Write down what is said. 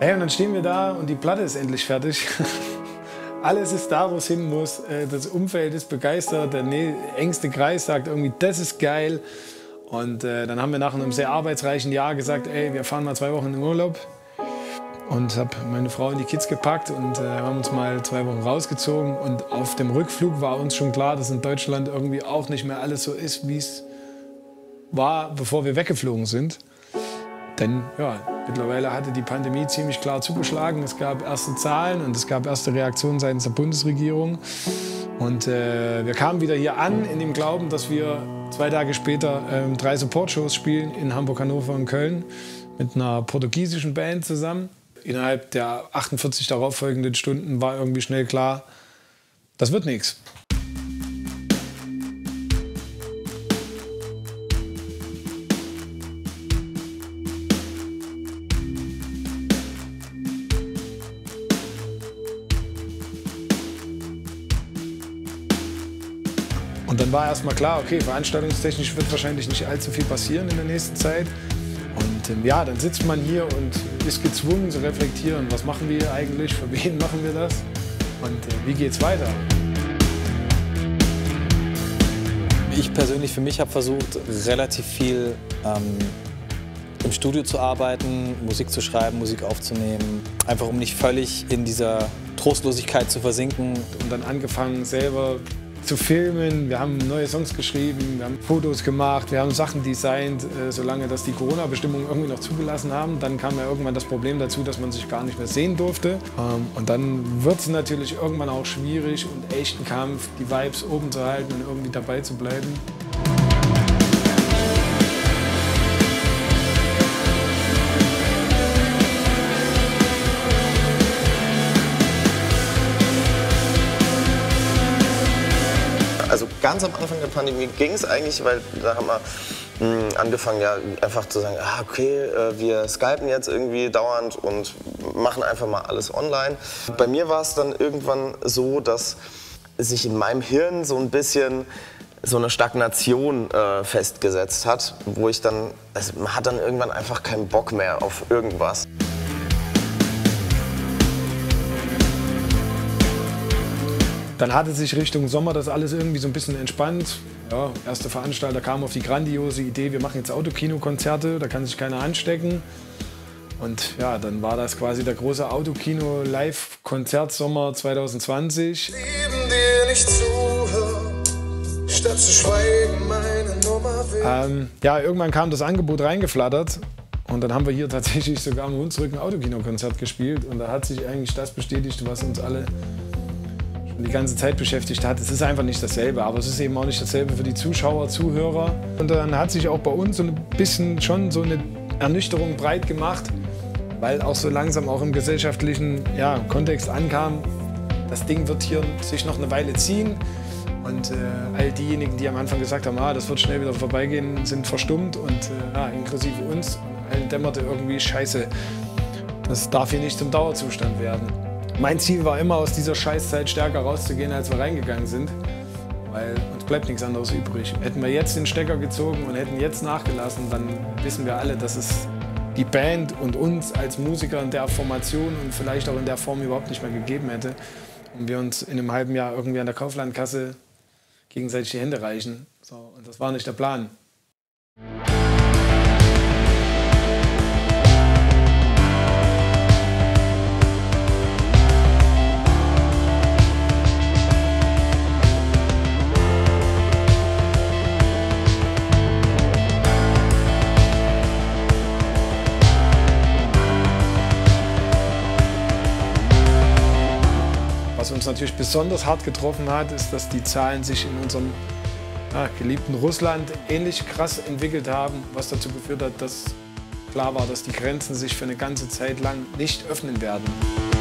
Hey, und dann stehen wir da und die Platte ist endlich fertig. Alles ist da, wo es hin muss. Das Umfeld ist begeistert, der engste Kreis sagt irgendwie, das ist geil. Und dann haben wir nach einem sehr arbeitsreichen Jahr gesagt, ey, wir fahren mal 2 Wochen in den Urlaub. Und habe meine Frau und die Kids gepackt und haben uns mal 2 Wochen rausgezogen. Und auf dem Rückflug war uns schon klar, dass in Deutschland irgendwie auch nicht mehr alles so ist, wie es war, bevor wir weggeflogen sind. Denn ja, mittlerweile hatte die Pandemie ziemlich klar zugeschlagen. Es gab erste Zahlen und es gab erste Reaktionen seitens der Bundesregierung. Und wir kamen wieder hier an in dem Glauben, dass wir 2 Tage später 3 Support-Shows spielen in Hamburg, Hannover und Köln mit einer portugiesischen Band zusammen. Innerhalb der 48 darauffolgenden Stunden war irgendwie schnell klar, das wird nichts. Und dann war erstmal klar, okay, veranstaltungstechnisch wird wahrscheinlich nicht allzu viel passieren in der nächsten Zeit. Und ja, dann sitzt man hier und ist gezwungen zu reflektieren, was machen wir eigentlich, für wen machen wir das und wie geht's weiter? Ich persönlich für mich habe versucht, relativ viel im Studio zu arbeiten, Musik zu schreiben, Musik aufzunehmen, einfach um nicht völlig in dieser Trostlosigkeit zu versinken. Und dann angefangen selber zu filmen, wir haben neue Songs geschrieben, wir haben Fotos gemacht, wir haben Sachen designt, solange das die Corona-Bestimmungen irgendwie noch zugelassen haben. Dann kam ja irgendwann das Problem dazu, dass man sich gar nicht mehr sehen durfte. Und dann wird es natürlich irgendwann auch schwierig und echt ein Kampf, die Vibes oben zu halten und irgendwie dabei zu bleiben. Also ganz am Anfang der Pandemie ging es eigentlich, weil da haben wir angefangen, ja einfach zu sagen, ah, okay, wir skypen jetzt irgendwie dauernd und machen einfach mal alles online. Bei mir war es dann irgendwann so, dass sich in meinem Hirn so ein bisschen so eine Stagnation festgesetzt hat, wo ich dann, also man hat dann irgendwann einfach keinen Bock mehr auf irgendwas. Dann hatte sich Richtung Sommer das alles irgendwie so ein bisschen entspannt. Ja, erste Veranstalter kamen auf die grandiose Idee, wir machen jetzt Autokino-Konzerte, da kann sich keiner anstecken. Und ja, dann war das quasi der große Autokino-Live-Konzertsommer 2020. Lieben dir nicht zuhören, statt zu schweigen, meine Nummer will. Ja, irgendwann kam das Angebot reingeflattert. Und dann haben wir hier tatsächlich sogar am Hunsrück ein Autokino-Konzert gespielt. Und da hat sich eigentlich das bestätigt, was uns alle die ganze Zeit beschäftigt hat. Es ist einfach nicht dasselbe, aber es ist eben auch nicht dasselbe für die Zuschauer, Zuhörer. Und dann hat sich auch bei uns so ein bisschen schon so eine Ernüchterung breit gemacht, weil auch so langsam auch im gesellschaftlichen ja, Kontext ankam, das Ding wird hier sich noch eine Weile ziehen. Und all diejenigen, die am Anfang gesagt haben, ah, das wird schnell wieder vorbeigehen, sind verstummt und inklusive uns. Und allen dämmerte irgendwie, scheiße, das darf hier nicht zum Dauerzustand werden. Mein Ziel war immer, aus dieser Scheißzeit stärker rauszugehen, als wir reingegangen sind, weil uns bleibt nichts anderes übrig. Hätten wir jetzt den Stecker gezogen und hätten jetzt nachgelassen, dann wissen wir alle, dass es die Band und uns als Musiker in der Formation und vielleicht auch in der Form überhaupt nicht mehr gegeben hätte und wir uns in einem halben Jahr irgendwie an der Kauflandkasse gegenseitig die Hände reichen. So, und das war nicht der Plan. Was uns natürlich besonders hart getroffen hat, ist, dass die Zahlen sich in unserem geliebten Russland ähnlich krass entwickelt haben, was dazu geführt hat, dass klar war, dass die Grenzen sich für eine ganze Zeit lang nicht öffnen werden.